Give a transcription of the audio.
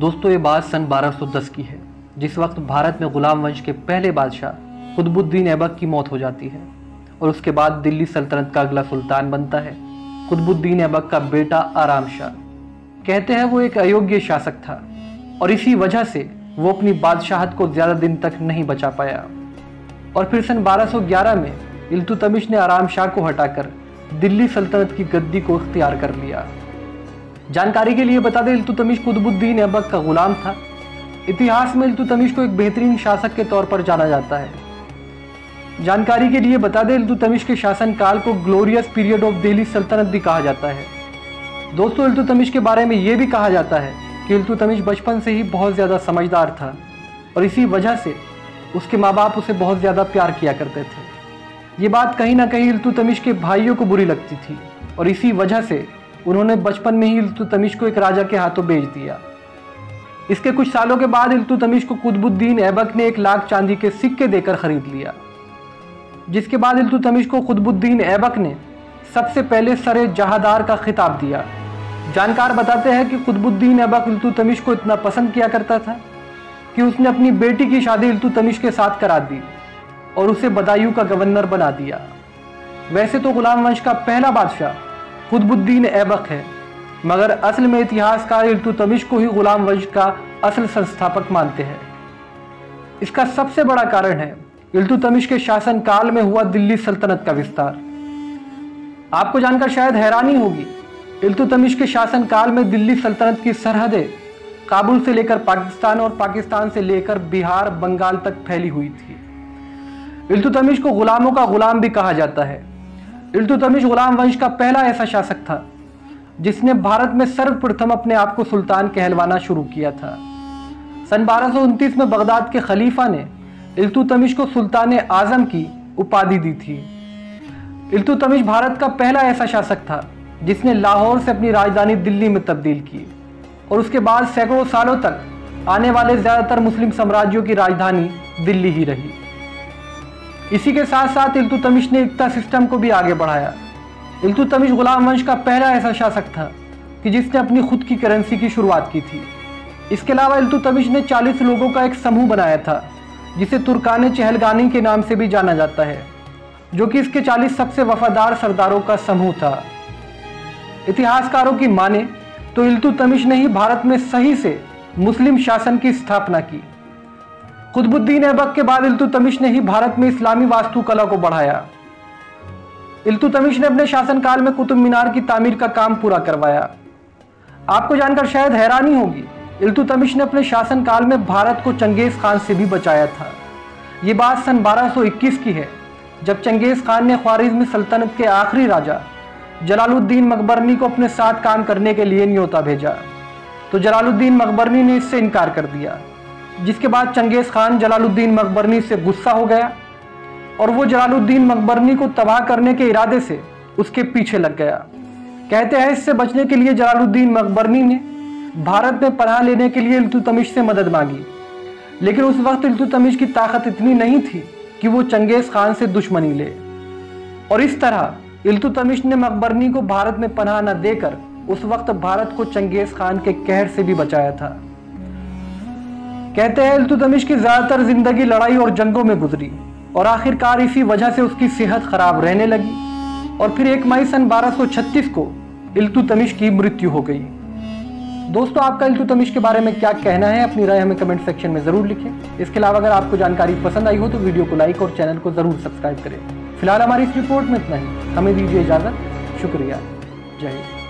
दोस्तों ये बात सन 1210 की है, जिस वक्त भारत में गुलाम वंश के पहले बादशाह कुतुबुद्दीन ऐबक की मौत हो जाती है और उसके बाद दिल्ली सल्तनत का अगला सुल्तान बनता है कुतुबुद्दीन ऐबक का बेटा आराम शाह। कहते हैं वो एक अयोग्य शासक था और इसी वजह से वो अपनी बादशाहत को ज़्यादा दिन तक नहीं बचा पाया और फिर सन 1211 में इल्तुतमिश ने आराम शाह को हटाकर दिल्ली सल्तनत की गद्दी को इख्तियार कर लिया। जानकारी के लिए बता दें, इल्तुतमिश कुतुबुद्दीन ऐबक का गुलाम था। इतिहास में इल्तुतमिश को एक बेहतरीन शासक के तौर पर जाना जाता है। जानकारी के लिए बता दें, इल्तुतमिश के शासनकाल को ग्लोरियस पीरियड ऑफ दिल्ली सल्तनत भी कहा जाता है। दोस्तों इल्तुतमिश के बारे में ये भी कहा जाता है कि इल्तुतमिश बचपन से ही बहुत ज़्यादा समझदार था और इसी वजह से उसके माँ बाप उसे बहुत ज़्यादा प्यार किया करते थे। ये बात कहीं ना कहीं इल्तुतमिश के भाइयों को बुरी लगती थी और इसी वजह से उन्होंने बचपन में ही इल्तुतमिश को एक राजा के हाथों बेच दिया। इसके कुछ सालों के बाद इल्तुतमिश को कुतुबुद्दीन ऐबक ने 1,00,000 चांदी के सिक्के देकर खरीद लिया, जिसके बाद इल्तुतमिश को कुतुबुद्दीन ऐबक ने सबसे पहले सरे जहादार का खिताब दिया। जानकार बताते हैं कि कुतुबुद्दीन ऐबक इल्तुतमिश को इतना पसंद किया करता था कि उसने अपनी बेटी की शादी इल्तुतमिश के साथ करा दी और उसे बदायूं का गवर्नर बना दिया। वैसे तो गुलाम वंश का पहला बादशाह कुतुबुद्दीन ऐबक है, मगर असल में इतिहासकार इल्तुतमिश को ही गुलाम वंश का असल संस्थापक मानते हैं। इसका सबसे बड़ा कारण है इल्तुतमिश के शासनकाल में हुआ दिल्ली सल्तनत का विस्तार। आपको जानकर शायद हैरानी होगी, इल्तुतमिश के शासनकाल में दिल्ली सल्तनत की सरहदें काबुल से लेकर पाकिस्तान और पाकिस्तान से लेकर बिहार बंगाल तक फैली हुई थी। इल्तुतमिश को गुलामों का गुलाम भी कहा जाता है। इल्तुतमिश गुलाम वंश का पहला ऐसा शासक था जिसने भारत में सर्वप्रथम अपने आप को सुल्तान कहलवाना शुरू किया था। सन 1229 में बगदाद के खलीफा ने इल्तुतमिश को सुल्तान आजम की उपाधि दी थी। इल्तुतमिश भारत का पहला ऐसा शासक था जिसने लाहौर से अपनी राजधानी दिल्ली में तब्दील की और उसके बाद सैकड़ों सालों तक आने वाले ज़्यादातर मुस्लिम साम्राज्यों की राजधानी दिल्ली ही रही। इसी के साथ साथ इल्तुतमिश ने एकता सिस्टम को भी आगे बढ़ाया। इल्तुतमिश गुलाम वंश का पहला ऐसा शासक था कि जिसने अपनी खुद की करेंसी की शुरुआत की थी। इसके अलावा इल्तुतमिश ने 40 लोगों का एक समूह बनाया था जिसे तुर्कान-ए-चहलगानी के नाम से भी जाना जाता है, जो कि इसके 40 सबसे वफादार सरदारों का समूह था। इतिहासकारों की माने तो इल्तुतमिश ने ही भारत में सही से मुस्लिम शासन की स्थापना की। कुतुबुद्दीन ऐबक के बाद इल्तुतमिश ने ही भारत में इस्लामी वास्तुकला को बढ़ाया। इल्तुतमिश ने अपने शासनकाल में कुतुब मीनार की तामीर का काम पूरा करवाया। आपको जानकर शायद हैरानी होगी, इल्तुतमिश ने अपने शासनकाल में भारत को चंगेज खान से भी बचाया था। ये बात सन 1221 की है, जब चंगेज खान ने ख्वारिज़्म सल्तनत के आखिरी राजा जलालुद्दीन मकबरनी को अपने साथ काम करने के लिए न्योता भेजा तो जलालुद्दीन मकबरनी ने इससे इनकार कर दिया, जिसके बाद चंगेज खान जलालुद्दीन मकबरनी से गुस्सा हो गया और वो जलालुद्दीन मकबरनी को तबाह करने के इरादे से उसके पीछे लग गया। कहते हैं इससे बचने के लिए जलालुद्दीन मकबरनी ने भारत में पनाह लेने के लिए इल्तुतमिश से मदद मांगी, लेकिन उस वक्त इल्तुतमिश की ताकत इतनी नहीं थी कि वो चंगेज खान से दुश्मनी ले और इस तरह इल्तुतमिश ने मकबरनी को भारत में पनाह न देकर उस वक्त भारत को चंगेज खान के कहर से भी बचाया था। कहते हैं इल्तुतमिश की ज़्यादातर ज़िंदगी लड़ाई और जंगों में गुजरी और आखिरकार इसी वजह से उसकी सेहत ख़राब रहने लगी और फिर 1 मई सन 1236 को इल्तुतमिश की मृत्यु हो गई। दोस्तों आपका इल्तुतमिश के बारे में क्या कहना है, अपनी राय हमें कमेंट सेक्शन में ज़रूर लिखें। इसके अलावा अगर आपको जानकारी पसंद आई हो तो वीडियो को लाइक और चैनल को ज़रूर सब्सक्राइब करें। फिलहाल हमारी इस रिपोर्ट में इतना ही, हमें दीजिए इजाज़त। शुक्रिया, जय हिंद।